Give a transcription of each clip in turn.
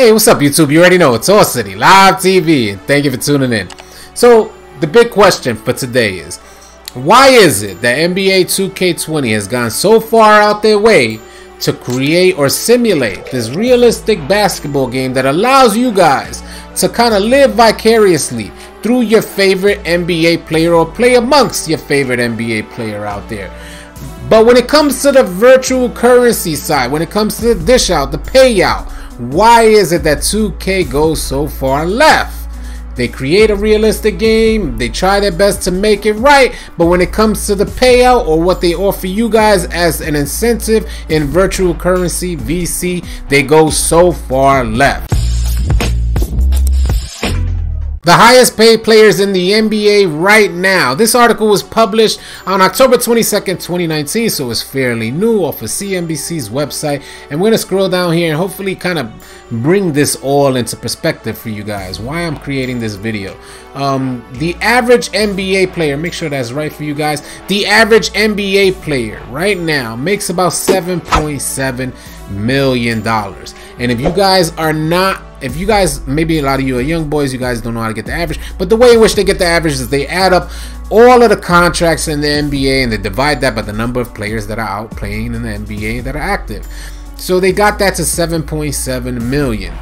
Hey, what's up, YouTube? You already know it's All City Live TV, and thank you for tuning in. So, the big question for today is, why is it that NBA 2K20 has gone so far out their way to create or simulate this realistic basketball game that allows you guys to kind of live vicariously through your favorite NBA player or play amongst your favorite NBA player out there? But when it comes to the virtual currency side, when it comes to the dish out, the payout, why is it that 2K goes so far left? They create a realistic game, they try their best to make it right, but when it comes to the payout or what they offer you guys as an incentive in virtual currency, VC, they go so far left. The highest paid players in the NBA right now. This article was published on October 22nd, 2019, so it's fairly new off of CNBC's website. And we're going to scroll down here and hopefully kind of bring this all into perspective for you guys, why I'm creating this video. The average NBA player, make sure that's right for you guys, the average NBA player right now makes about $7.7 million. And if you guys are not, if you guys, maybe a lot of you are young boys, you guys don't know how to get the average, but the way in which they get the average is they add up all of the contracts in the NBA and they divide that by the number of players that are out playing in the NBA that are active. So they got that to 7.7 million.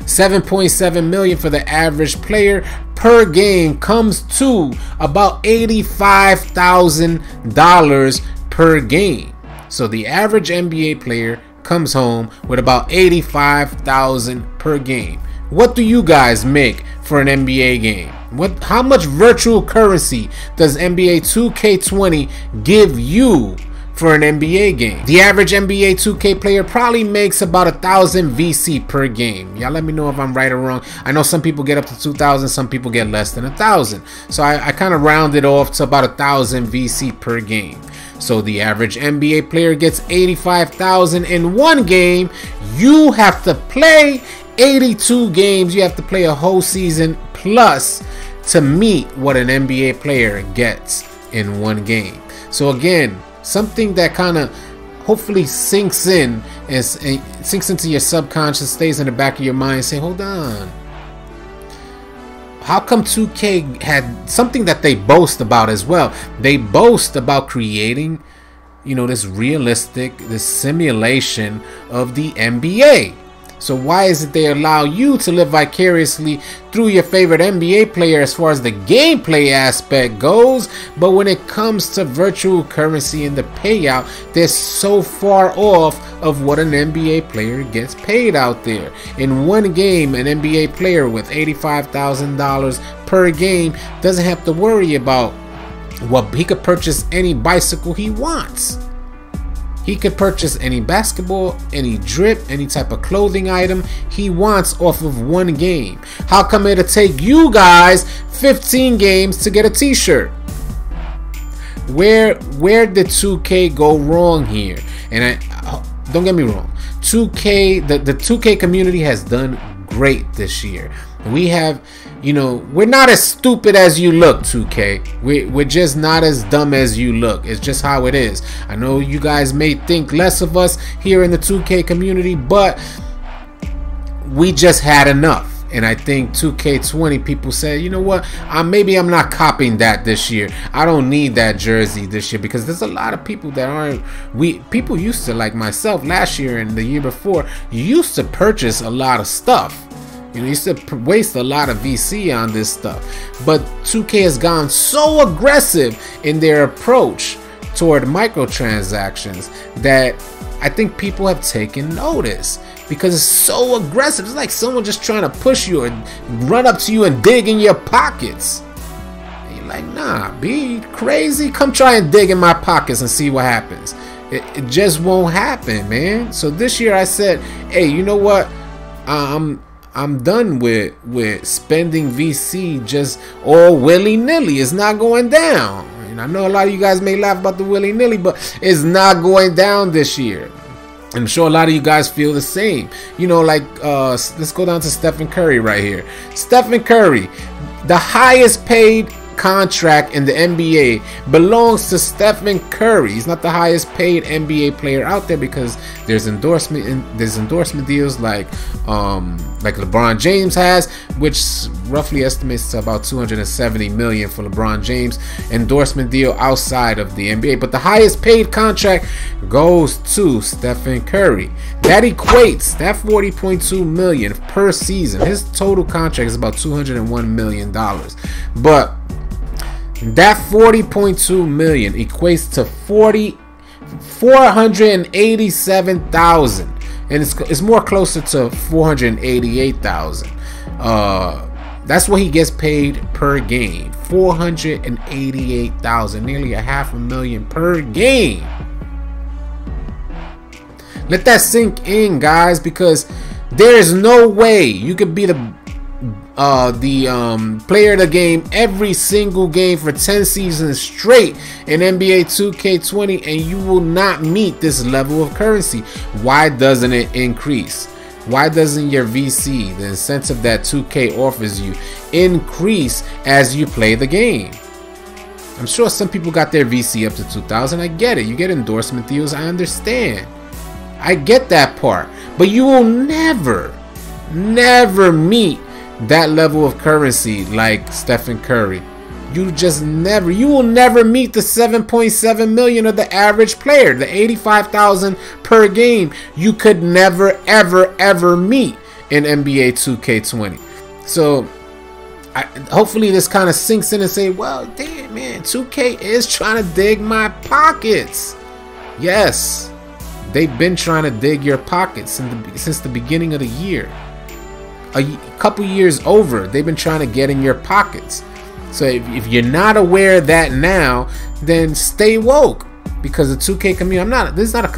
7.7 million for the average player per game comes to about $85,000 per game. So the average NBA player comes home with about $85,000 per game. What do you guys make for an NBA game? What? How much virtual currency does NBA 2K20 give you for an NBA game? The average NBA 2K player probably makes about 1,000 VC per game. Y'all let me know if I'm right or wrong. I know some people get up to 2,000, some people get less than 1,000. So I kind of rounded off to about 1,000 VC per game. So the average NBA player gets 85,000 in one game. You have to play 82 games. You have to play a whole season plus to meet what an NBA player gets in one game. So again, something that kind of hopefully sinks in and sinks into your subconscious, stays in the back of your mind, say, hold on. How come 2K had something that they boast about as well? They boast about creating, you know, this realistic, this simulation of the NBA. So why is it they allow you to live vicariously through your favorite NBA player as far as the gameplay aspect goes? But when it comes to virtual currency and the payout, they're so far off of what an NBA player gets paid out there. In one game, an NBA player with $85,000 per game doesn't have to worry about what he could purchase any bicycle he wants. He could purchase any basketball, any drip, any type of clothing item he wants off of one game. How come it'll take you guys 15 games to get a t-shirt? Where did 2K go wrong here? And don't get me wrong, 2K, the 2K community has done great this year. We have, you know, we're not as stupid as you look, 2K. We're just not as dumb as you look. It's just how it is. I know you guys may think less of us here in the 2K community, but we just had enough. And I think 2K20 people said, you know what, maybe I'm not copying that this year. I don't need that jersey this year, because there's a lot of people that aren't, people used to, like myself last year and the year before, used to purchase a lot of stuff. You know, you used to waste a lot of VC on this stuff. But 2K has gone so aggressive in their approach toward microtransactions that I think people have taken notice, because it's so aggressive. It's like someone just trying to push you or run up to you and dig in your pockets. And you're like, nah, be crazy. Come try and dig in my pockets and see what happens. It just won't happen, man. So this year I said, hey, you know what? I'm done with spending VC just all willy-nilly. It's not going down. And I know a lot of you guys may laugh about the willy-nilly, but it's not going down this year. I'm sure a lot of you guys feel the same. You know, like, let's go down to Stephen Curry right here. Stephen Curry, the highest paid contract in the NBA belongs to Stephen Curry. He's not the highest paid NBA player out there because there's endorsement deals like LeBron James has, which roughly estimates to about $270 million for LeBron James endorsement deal outside of the NBA. But the highest paid contract goes to Stephen Curry. That equates, that $40.2 million per season, his total contract is about $201 million. But that $40.2 million equates to 487,000, and it's more closer to 488,000. That's what he gets paid per game, 488,000, nearly $500,000 per game. Let that sink in, guys, because there's no way you could be the player of the game every single game for 10 seasons straight in NBA 2K20 and you will not meet this level of currency. Why doesn't it increase? Why doesn't your VC, the incentive that 2K offers you, increase as you play the game? I'm sure some people got their VC up to 2,000. I get it. You get endorsement deals. I understand. I get that part. But you will never meet that level of currency like Stephen Curry. You will never meet the 7.7 million of the average player, the 85,000 per game. You could never, ever, ever meet in NBA 2K20. So hopefully this kind of sinks in and say, well, damn, man, 2K is trying to dig my pockets. Yes, they've been trying to dig your pockets since the beginning of the year. A couple years over, they've been trying to get in your pockets. So if you're not aware of that now, then stay woke, because the 2K community, this is not a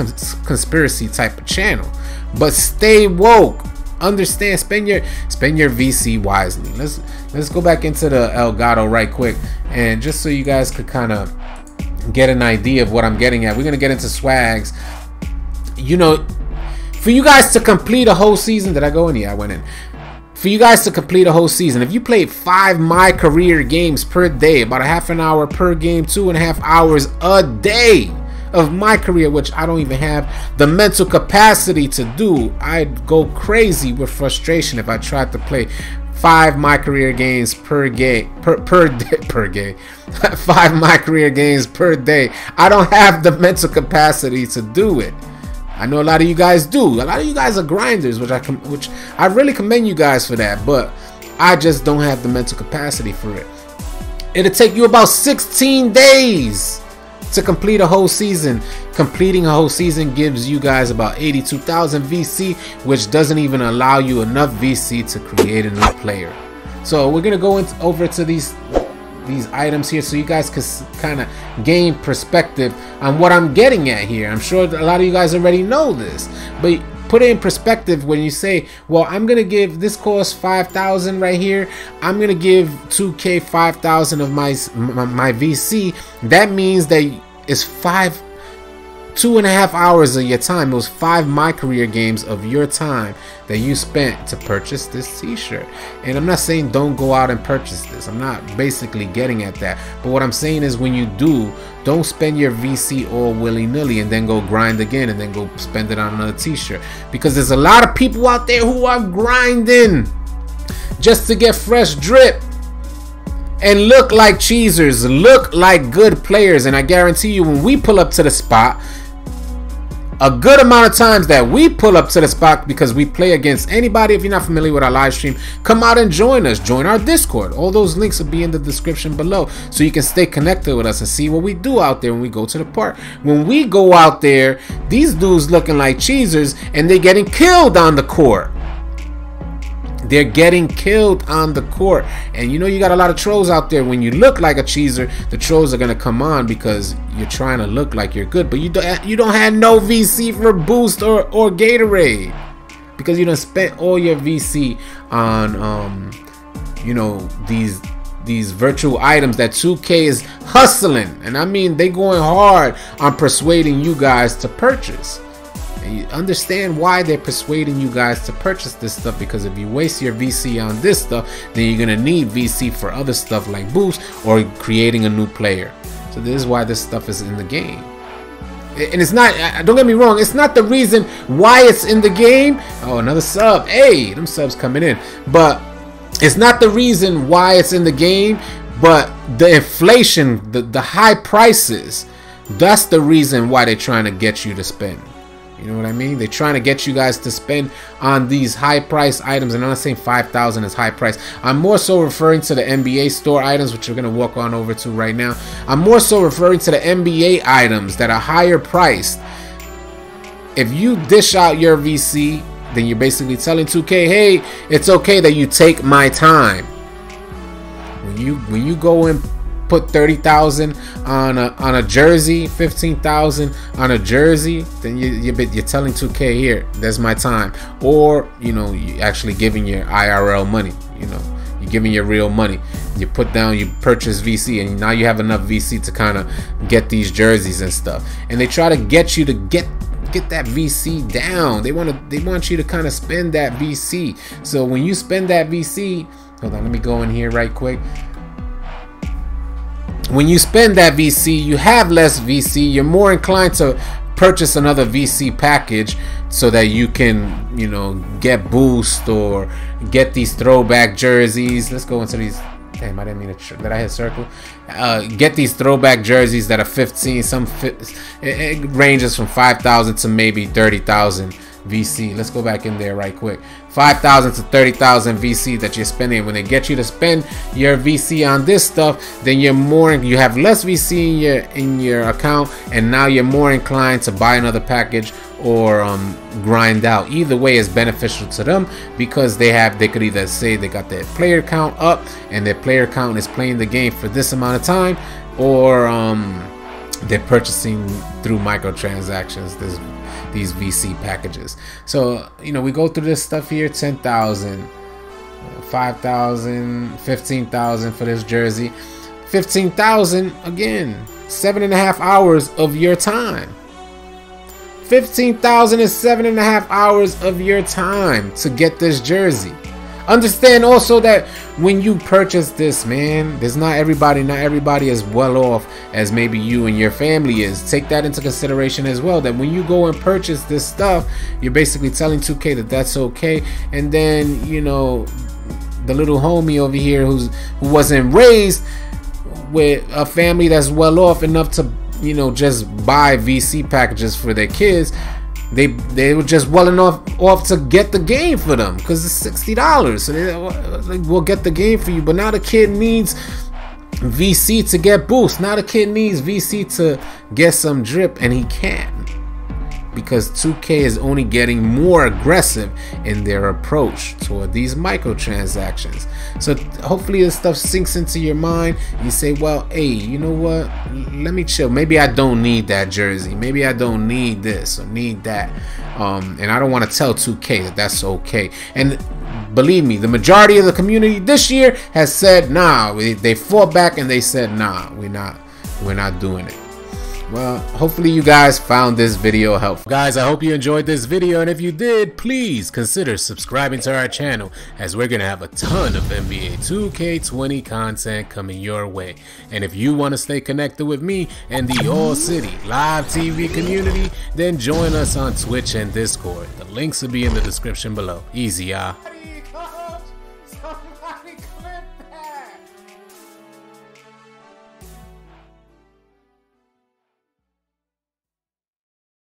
conspiracy type of channel, but stay woke. Understand, spend your VC wisely. Let's go back into the Elgato right quick, and just so you guys could kind of get an idea of what I'm getting at, we're gonna get into swags. You know, for you guys to complete a whole season, did I go in? Yeah, I went in. For you guys to complete a whole season, if you played 5 My Career games per day, about a half an hour per game, 2.5 hours a day of My Career, which I don't even have the mental capacity to do. I'd go crazy with frustration if I tried to play 5 My Career games per day, five My Career games per day. I don't have the mental capacity to do it. I know a lot of you guys do. A lot of you guys are grinders, which I really commend you guys for that, but I just don't have the mental capacity for it. It'll take you about 16 days to complete a whole season. Completing a whole season gives you guys about 82,000 VC, which doesn't even allow you enough VC to create a new player. So we're gonna go over to these items here so you guys can kind of gain perspective on what I'm getting at here. I'm sure a lot of you guys already know this, but put it in perspective when you say, well, I'm gonna give this course 5,000 right here, I'm gonna give 2K 5,000 of my VC. That means that it's 2.5 hours of your time. It was 5 My Career games of your time that you spent to purchase this t-shirt. And I'm not saying don't go out and purchase this. I'm not basically getting at that. But what I'm saying is, when you do, don't spend your VC all willy-nilly and then go grind again and then go spend it on another t-shirt. Because there's a lot of people out there who are grinding just to get fresh drip and look like cheesers, look like good players. And I guarantee you, when we pull up to the spot, a good amount of times that we pull up to the spot, because we play against anybody. If you're not familiar with our live stream, come out and join us. Join our Discord. All those links will be in the description below, so you can stay connected with us and see what we do out there when we go to the park. When we go out there, these dudes looking like cheesers, and they're getting killed on the court. They're getting killed on the court. And you know, you got a lot of trolls out there. When you look like a cheeser, the trolls are gonna come on because you're trying to look like you're good, but you don't have no VC for Boost or Gatorade, because you done spent all your VC on you know, these virtual items that 2K is hustling. And I mean, they going hard on persuading you guys to purchase. and you understand why they're persuading you guys to purchase this stuff, because if you waste your VC on this stuff, then you're gonna need VC for other stuff like boosts or creating a new player. So this is why this stuff is in the game. And it's not, don't get me wrong, it's not the reason why it's in the game. Oh, another sub. Hey, them subs coming in. But it's not the reason why it's in the game, but the inflation, the high prices, that's the reason why they're trying to get you to spend. You know what I mean? They're trying to get you guys to spend on these high price items. And I'm not saying 5,000 is high price. I'm more so referring to the NBA store items, which we're going to walk on over to right now. I'm more so referring to the NBA items that are higher priced. If you dish out your VC, then you're basically telling 2K, hey, it's okay that you take my time. When you go and put 30,000 on a jersey, 15,000 on a jersey, then you're telling 2K, here, there's my time. Or, you know, you actually giving your IRL money, you know, you're giving your real money. You put down, you purchase VC, and now you have enough VC to kind of get these jerseys and stuff. And they try to get you to get that VC down. They want you to kind of spend that VC. So when you spend that VC, hold on, let me go in here right quick. When you spend that VC, you have less VC. You're more inclined to purchase another VC package so that you can, you know, get boost or get these throwback jerseys. Let's go into these. Damn, I didn't mean to. Did I hit circle? Get these throwback jerseys that are 15. It ranges from 5,000 to maybe 30,000. VC. Let's go back in there right quick. 5,000 to 30,000 VC that you're spending. When they get you to spend your VC on this stuff, then you're more, you have less VC in your account, and now you're more inclined to buy another package or grind out. Either way is beneficial to them, because they could either say they got their player count up and their player count is playing the game for this amount of time, or they're purchasing through microtransactions these VC packages. So, you know, we go through this stuff here. 10,000, 5,000, 15,000 for this jersey. 15,000 again, 7.5 hours of your time. 15,000 is 7.5 hours of your time to get this jersey. Understand also that when you purchase this, man, there's not everybody is well off as maybe you and your family is. Take that into consideration as well, that when you go and purchase this stuff, you're basically telling 2K that that's okay. And then, you know, the little homie over here who wasn't raised with a family that's well off enough to, you know, just buy VC packages for their kids, they were just well enough off to get the game for them, because it's $60. So we'll get the game for you. But now the kid needs VC to get boost. Now the kid needs VC to get some drip, and he can't, because 2K is only getting more aggressive in their approach toward these microtransactions. So hopefully this stuff sinks into your mind. You say, well, hey, you know what? Let me chill. Maybe I don't need that jersey. Maybe I don't need this or need that. And I don't want to tell 2K that that's okay. And believe me, the majority of the community this year has said, nah, they fought back and they said, nah, we're not doing it. Well, hopefully you guys found this video helpful. Guys, I hope you enjoyed this video, and if you did, please consider subscribing to our channel, as we're gonna have a ton of NBA 2K20 content coming your way. And if you want to stay connected with me and the All City Live TV community, then join us on Twitch and Discord. The links will be in the description below. Easy, y'all.